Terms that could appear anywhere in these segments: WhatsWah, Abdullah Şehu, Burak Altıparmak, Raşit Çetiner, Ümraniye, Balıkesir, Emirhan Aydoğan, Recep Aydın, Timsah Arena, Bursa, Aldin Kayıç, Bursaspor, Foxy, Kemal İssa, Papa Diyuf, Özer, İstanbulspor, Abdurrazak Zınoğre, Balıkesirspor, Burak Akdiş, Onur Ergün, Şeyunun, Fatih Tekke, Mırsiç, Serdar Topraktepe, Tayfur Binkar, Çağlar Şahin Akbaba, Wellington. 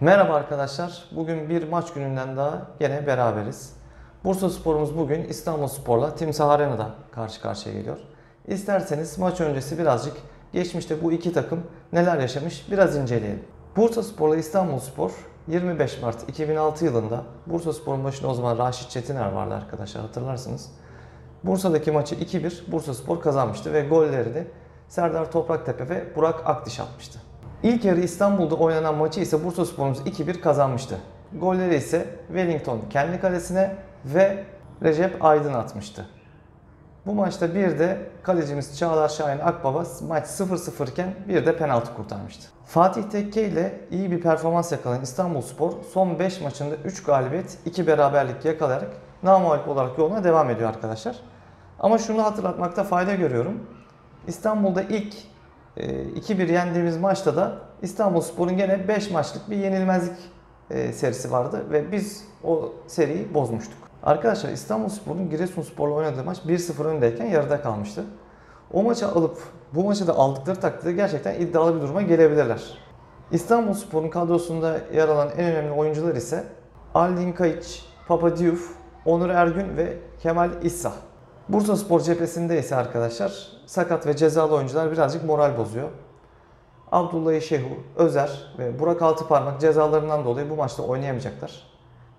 Merhaba arkadaşlar. Bugün bir maç gününden daha yine beraberiz. Bursaspor'umuz bugün İstanbulspor'la Timsah Arena'da karşı karşıya geliyor. İsterseniz maç öncesi birazcık geçmişte bu iki takım neler yaşamış biraz inceleyelim. Bursaspor'la İstanbulspor 25 Mart 2006 yılında Bursaspor'un başında o zaman Raşit Çetiner vardı arkadaşlar, hatırlarsınız. Bursa'daki maçı 2-1 Bursaspor kazanmıştı ve gollerini Serdar Topraktepe ve Burak Akdiş atmıştı. İlk yarı İstanbul'da oynanan maçı ise Bursaspor'umuz 2-1 kazanmıştı. Golleri ise Wellington kendi kalesine ve Recep Aydın atmıştı. Bu maçta bir de kalecimiz Çağlar Şahin Akbaba maç 0-0 iken bir de penaltı kurtarmıştı. Fatih Tekke ile iyi bir performans yakalayan İstanbulspor son 5 maçında 3 galibiyet, 2 beraberlik yakalayarak namağlup olarak yoluna devam ediyor arkadaşlar. Ama şunu hatırlatmakta fayda görüyorum. İstanbul'da ilk 2-1 yendiğimiz maçta da İstanbulspor'un gene 5 maçlık bir yenilmezlik serisi vardı ve biz o seriyi bozmuştuk. Arkadaşlar İstanbulspor'un Giresunspor'la oynadığı maç 1-0 öndeyken yarıda kalmıştı. O maçı alıp bu maçı da aldıkları takdirde gerçekten iddialı bir duruma gelebilirler. İstanbulspor'un kadrosunda yer alan en önemli oyuncular ise Aldin Kayıç, Papa Diyuf, Onur Ergün ve Kemal İssa. Bursaspor cephesinde ise arkadaşlar sakat ve cezalı oyuncular birazcık moral bozuyor. Abdullah Şehu, Özer ve Burak Altıparmak cezalarından dolayı bu maçta oynayamayacaklar.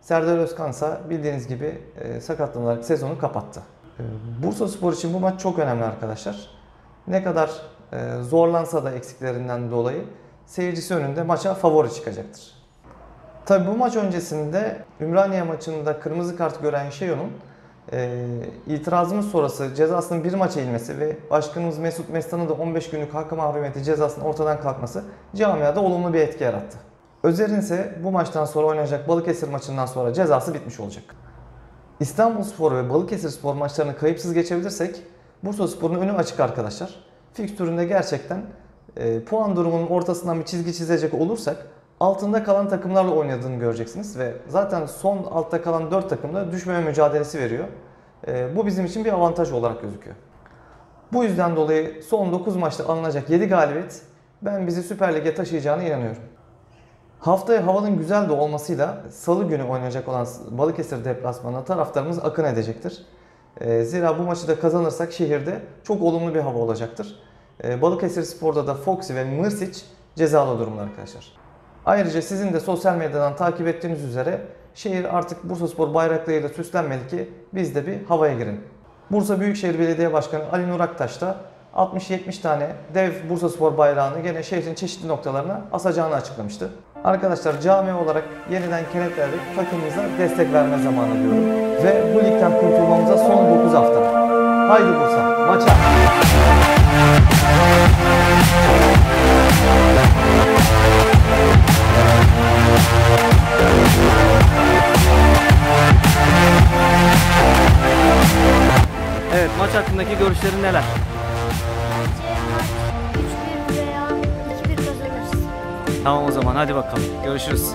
Serdar Özkansa bildiğiniz gibi sakatlanarak sezonu kapattı. Bursaspor için bu maç çok önemli arkadaşlar. Ne kadar zorlansa da eksiklerinden dolayı seyircisi önünde maça favori çıkacaktır. Tabi bu maç öncesinde Ümraniye maçında kırmızı kart gören Şeyunun itirazımız sonrası cezasının bir maça inmesi ve başkanımız Mesut Mestan'ın da 15 günlük hakkı mahrumiyeti cezasının ortadan kalkması camiada olumlu bir etki yarattı. Özer'in ise bu maçtan sonra oynanacak Balıkesir maçından sonra cezası bitmiş olacak. İstanbulspor ve Balıkesirspor maçlarını kayıpsız geçebilirsek Bursaspor'un önü açık arkadaşlar. Fikstüründe gerçekten puan durumunun ortasından bir çizgi çizecek olursak altında kalan takımlarla oynadığını göreceksiniz ve zaten son altta kalan 4 takım da düşmeme mücadelesi veriyor. Bu bizim için bir avantaj olarak gözüküyor. Bu yüzden dolayı son 9 maçta alınacak 7 galibiyet ben bizi Süper Lig'e taşıyacağına inanıyorum. Haftaya havanın güzel de olmasıyla salı günü oynanacak olan Balıkesir deplasmanına taraftarımız akın edecektir. Zira bu maçı da kazanırsak şehirde çok olumlu bir hava olacaktır. Balıkesirspor'da da Foxy ve Mırsiç cezalı durumda arkadaşlar. Ayrıca sizin de sosyal medyadan takip ettiğiniz üzere şehir artık Bursaspor bayraklarıyla süslenmeli ki biz de bir havaya girin. Bursa Büyükşehir Belediye Başkanı Ali Nuraktaş da 60-70 tane dev Bursaspor bayrağını gene şehrin çeşitli noktalarına asacağını açıklamıştı. Arkadaşlar cami olarak yeniden kenetlenerek takımımıza destek verme zamanı diyorum. Ve bu ligden kurtulmamıza son 9 hafta. Haydi Bursa, maça! Evet, maç hakkındaki görüşlerin neler? Bence 3-1 veya 2-1 kazanırız. Tamam o zaman, hadi bakalım. Görüşürüz.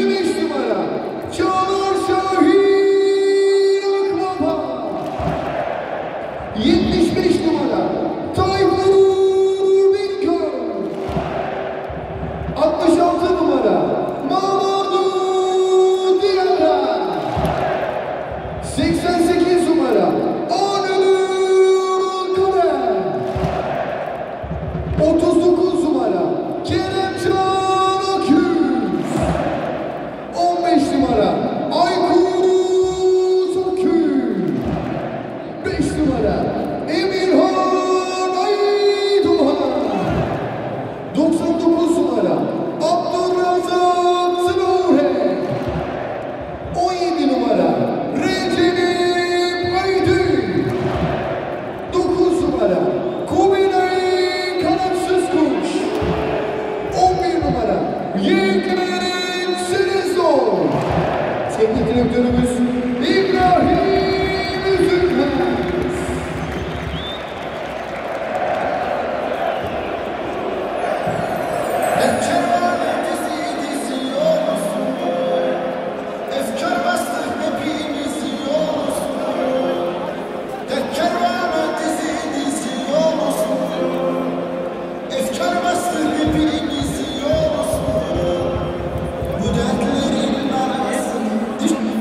25 numara Çağlar Şahin Akbaba, 75 numara Tayfur Binkar, 66 numara Mamadou Diarra, 88 numara Onur Ergün, 39 numara Kerem Çağlar, 15 numara Aykut Akül, 5 numara Emirhan Aydoğan, 99 numara Abdurrazak Zınoğre, 17 numara Recep Aydın, 9 numara Kubilay Kanatsız Kuş, 11 numara Yekmen Teknik direktörümüz İbrahim Üzülmez. Efkar ötesi yedisi yolcusunda, efkar bastır hepimizi yolcusunda, efkar ötesi yedisi yolcusunda, efkar bastır hepimizi yolcusunda. Bu dertlerin arasını düştüm.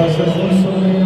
Karşılaşmanın sonunda